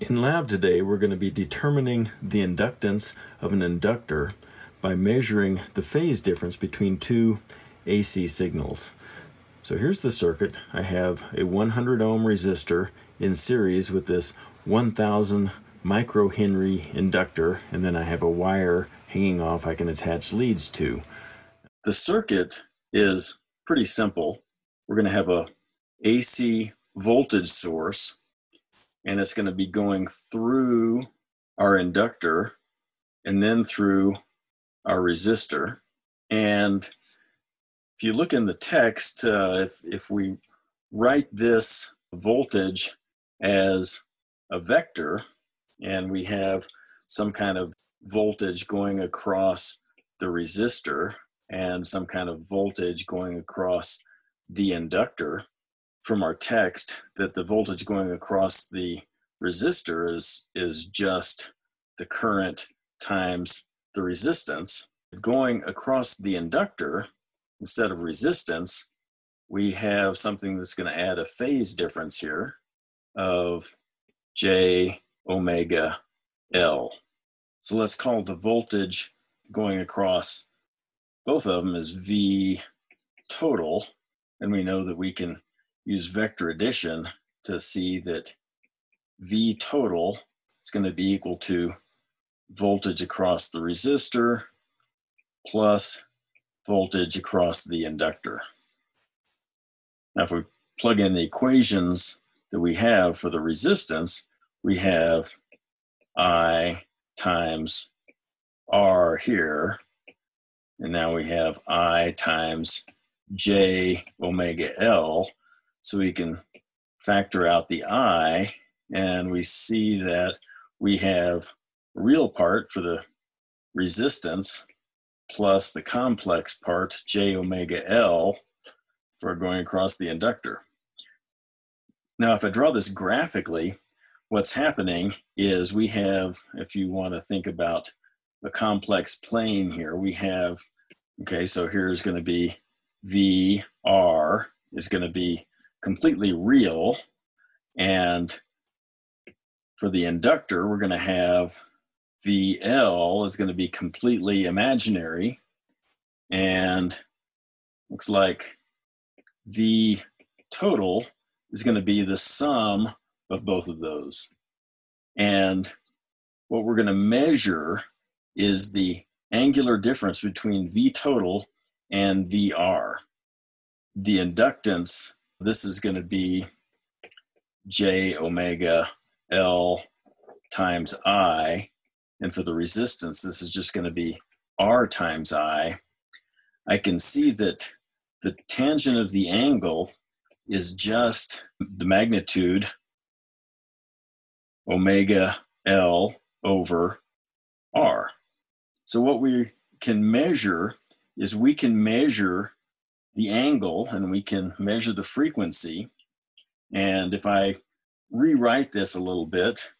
In lab today, we're going to be determining the inductance of an inductor by measuring the phase difference between two AC signals. So here's the circuit. I have a 100 ohm resistor in series with this 1000 microhenry inductor, and then I have a wire hanging off I can attach leads to. The circuit is pretty simple. We're going to have a AC voltage source, and it's going to be going through our inductor and then through our resistor. And if you look in the text, if we write this voltage as a vector, and we have some kind of voltage going across the resistor and some kind of voltage going across the inductor, from our text that the voltage going across the resistor is just the current times the resistance. Going across the inductor, instead of resistance, we have something that's going to add a phase difference here of J omega L. So let's call the voltage going across both of them as V total, and we know that we can use vector addition to see that V total is going to be equal to voltage across the resistor plus voltage across the inductor. Now, if we plug in the equations that we have for the resistance, we have I times R here, and now we have I times J omega L. So we can factor out the I, and we see that we have a real part for the resistance plus the complex part, J omega L, for going across the inductor. Now, if I draw this graphically, what's happening is we have, if you want to think about the complex plane here, we have, okay, so here's going to be VR is going to be completely real, and for the inductor we're going to have VL is going to be completely imaginary, and looks like V total is going to be the sum of both of those. And what we're going to measure is the angular difference between V total and VR. The inductance, this is going to be J omega L times I. And for the resistance, this is just going to be R times I. I can see that the tangent of the angle is just the magnitude omega L over R. So what we can measure is we can measure the angle, and we can measure the frequency. And if I rewrite this a little bit,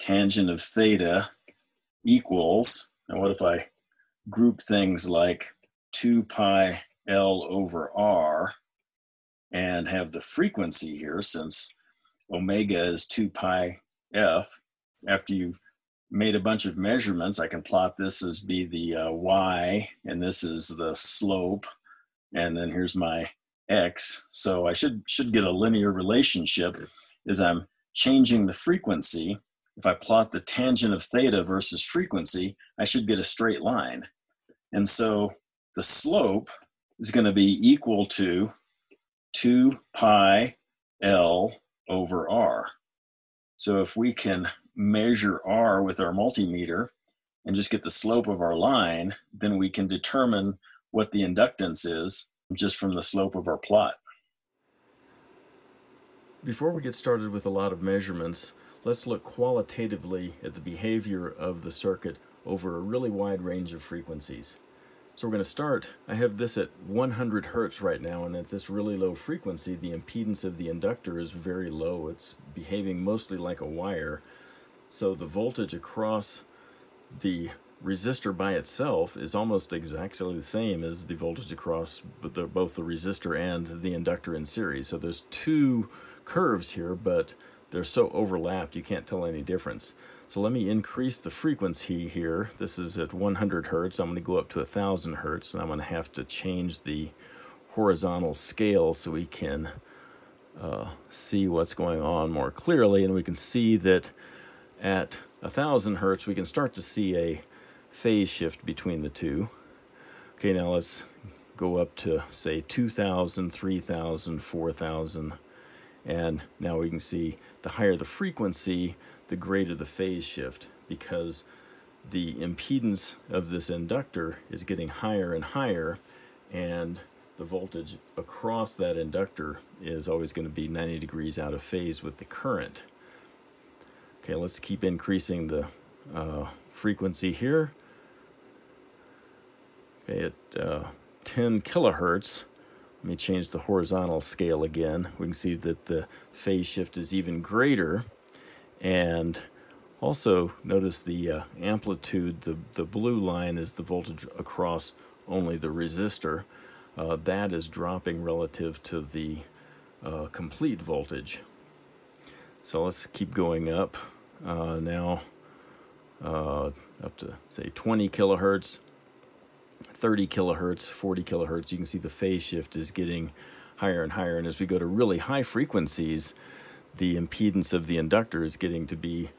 tangent of theta equals, and what if I group things like 2 pi L over R and have the frequency here, since omega is 2 pi F. After you've made a bunch of measurements, I can plot this as be the Y, and this is the slope, and then here's my X. So I should get a linear relationship as I'm changing the frequency. If I plot the tangent of theta versus frequency, I should get a straight line. And so the slope is going to be equal to 2 pi L over R. So if we can measure R with our multimeter and just get the slope of our line, then we can determine what the inductance is just from the slope of our plot. Before we get started with a lot of measurements, let's look qualitatively at the behavior of the circuit over a really wide range of frequencies. So we're going to start, I have this at 100 hertz right now, and at this really low frequency, the impedance of the inductor is very low. It's behaving mostly like a wire. So the voltage across the resistor by itself is almost exactly the same as the voltage across both the resistor and the inductor in series. So there's two curves here, but They're so overlapped, you can't tell any difference. So let me increase the frequency here. This is at 100 Hertz. I'm going to go up to 1000 Hertz, and I'm going to have to change the horizontal scale so we can see what's going on more clearly. And we can see that at 1000 Hertz, we can start to see a phase shift between the two. Okay, now let's go up to, say, 2000, 3000, 4000. And now we can see the higher the frequency, the greater the phase shift, because the impedance of this inductor is getting higher and higher, and the voltage across that inductor is always going to be 90 degrees out of phase with the current. Okay, let's keep increasing the frequency here. Okay, at 10 kilohertz, let me change the horizontal scale again. We can see that the phase shift is even greater. And also notice the amplitude, the blue line is the voltage across only the resistor. That is dropping relative to the complete voltage. So let's keep going up. Now up to, say, 20 kilohertz. 30 kilohertz, 40 kilohertz, you can see the phase shift is getting higher and higher. And as we go to really high frequencies, the impedance of the inductor is getting to be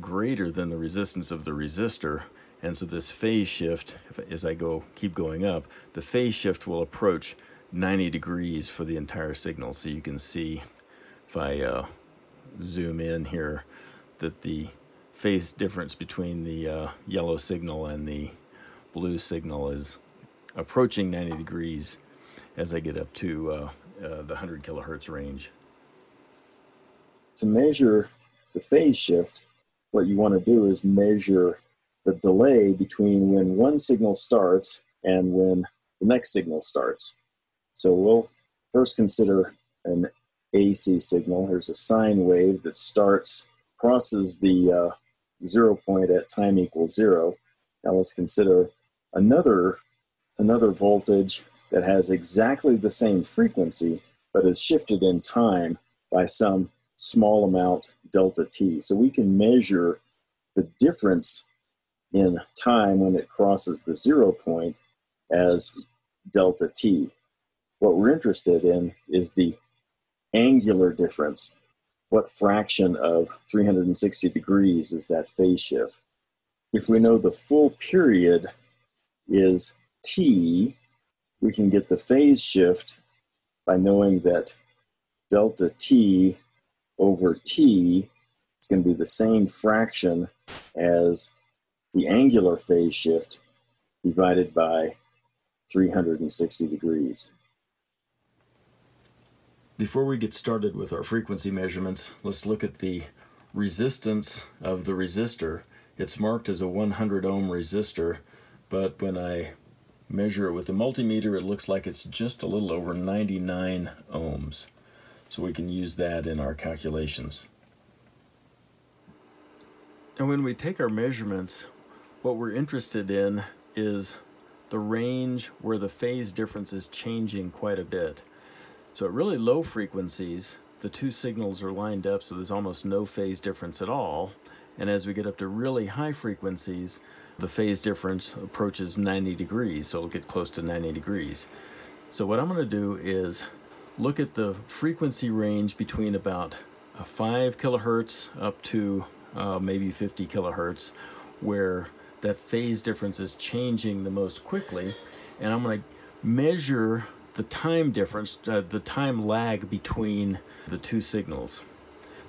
greater than the resistance of the resistor. And so this phase shift, as I keep going up, the phase shift will approach 90 degrees for the entire signal. So you can see, if I zoom in here, that the phase difference between the yellow signal and the blue signal is approaching 90 degrees as I get up to the 100 kilohertz range. To measure the phase shift, what you want to do is measure the delay between when one signal starts and when the next signal starts. So we'll first consider an AC signal. Here's a sine wave that starts, crosses the 0 point at time equals 0. Now let's consider another voltage that has exactly the same frequency, but is shifted in time by some small amount delta t. So we can measure the difference in time when it crosses the 0 point as delta t. What we're interested in is the angular difference. What fraction of 360 degrees is that phase shift? If we know the full period is t, we can get the phase shift by knowing that delta t over t is going to be the same fraction as the angular phase shift divided by 360 degrees. Before we get started with our frequency measurements, let's look at the resistance of the resistor. It's marked as a 100 ohm resistor, but when I measure it with the multimeter, it looks like it's just a little over 99 ohms. So we can use that in our calculations. And when we take our measurements, what we're interested in is the range where the phase difference is changing quite a bit. So at really low frequencies, the two signals are lined up, so there's almost no phase difference at all. And as we get up to really high frequencies, the phase difference approaches 90 degrees, so it'll get close to 90 degrees. So what I'm going to do is look at the frequency range between about 5 kilohertz up to maybe 50 kilohertz, where that phase difference is changing the most quickly. And I'm going to measure the time difference, the time lag between the two signals.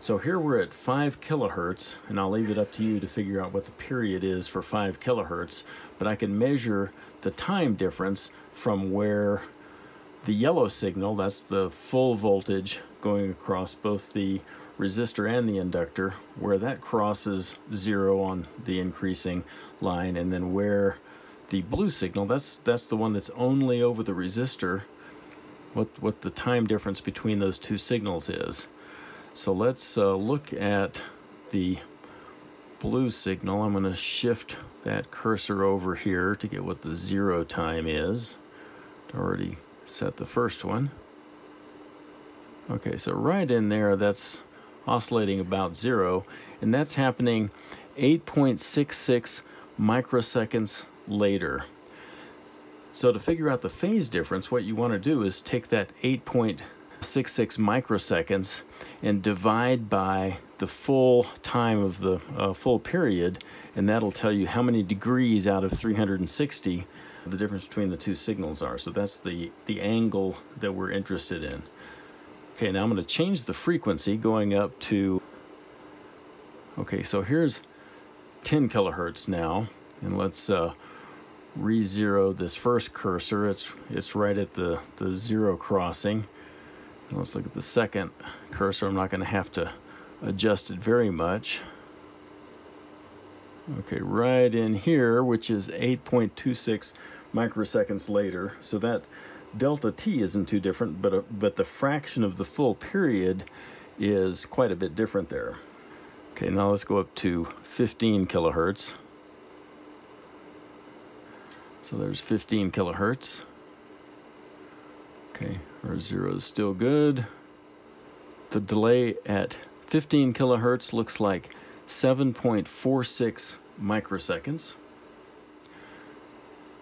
So here we're at 5 kilohertz, and I'll leave it up to you to figure out what the period is for 5 kilohertz, but I can measure the time difference from where the yellow signal, that's the full voltage going across both the resistor and the inductor, where that crosses 0 on the increasing line, and then where the blue signal, that's the one that's only over the resistor, what the time difference between those two signals is. So let's look at the blue signal. I'm going to shift that cursor over here to get what the 0 time is. Already set the first one. Okay, so right in there, that's oscillating about zero, and that's happening 8.66 microseconds later. So to figure out the phase difference, what you want to do is take that 8.66 microseconds and divide by the full time of the full period, and that'll tell you how many degrees out of 360 the difference between the two signals are. So that's the angle that we're interested in. Okay, now I'm going to change the frequency going up to, okay, so here's 10 kilohertz now, and let's re-zero this first cursor. It's right at the zero crossing. Now let's look at the second cursor. I'm not going to have to adjust it very much. Okay, right in here, which is 8.26 microseconds later. So that delta t isn't too different, but the fraction of the full period is quite a bit different there. Okay, now let's go up to 15 kilohertz. So there's 15 kilohertz. Okay, our zero is still good. The delay at 15 kilohertz looks like 7.46 microseconds.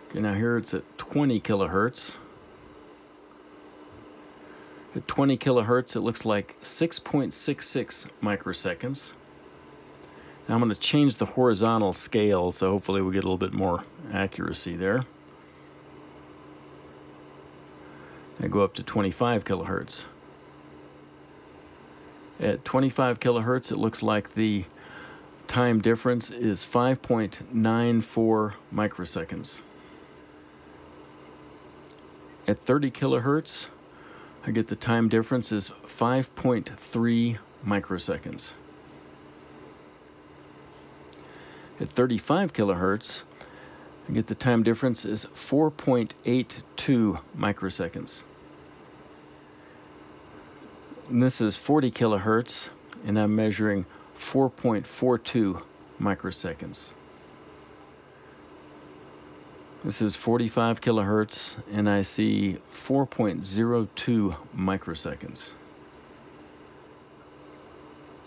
Okay, now here it's at 20 kilohertz. At 20 kilohertz, it looks like 6.66 microseconds. Now I'm going to change the horizontal scale, so hopefully we get a little bit more accuracy there. I go up to 25 kilohertz. At 25 kilohertz, it looks like the time difference is 5.94 microseconds. At 30 kilohertz, I get the time difference is 5.3 microseconds. At 35 kilohertz, I get the time difference is 4.82 microseconds. And this is 40 kilohertz, and I'm measuring 4.42 microseconds. This is 45 kilohertz, and I see 4.02 microseconds.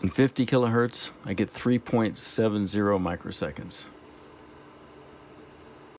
In 50 kilohertz, I get 3.70 microseconds.